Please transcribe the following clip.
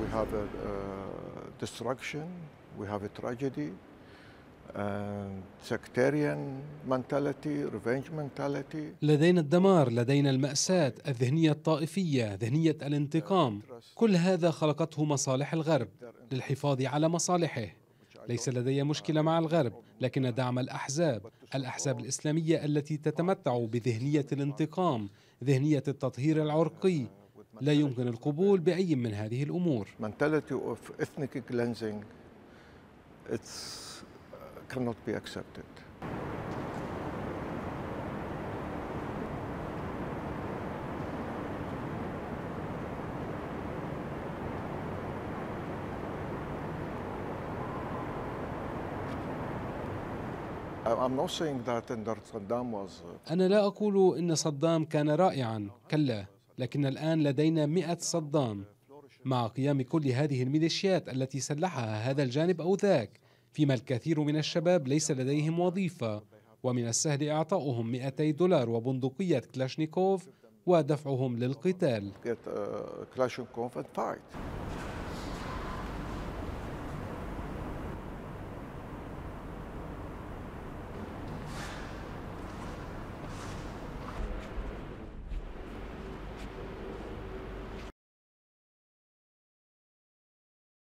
we have a destruction, we have a tragedy, and sectarian mentality, revenge mentality. لدينا الدمار، لدينا المأساة، الذهنية الطائفية، ذهنية الانتقام، كل هذا خلقته مصالح الغرب للحفاظ على مصالحه. ليس لدي مشكلة مع الغرب، لكن دعم الأحزاب الإسلامية التي تتمتع بذهنية الانتقام، ذهنية التطهير العرقي، لا يمكن القبول بأي من هذه الأمور. أنا لا أقول إن صدام كان رائعاً، كلا، لكن الآن لدينا 100 صدام، مع قيام كل هذه الميليشيات التي سلحها هذا الجانب أو ذاك، فيما الكثير من الشباب ليس لديهم وظيفة، ومن السهل إعطاؤهم $200 وبندقية كلاشنيكوف ودفعهم للقتال.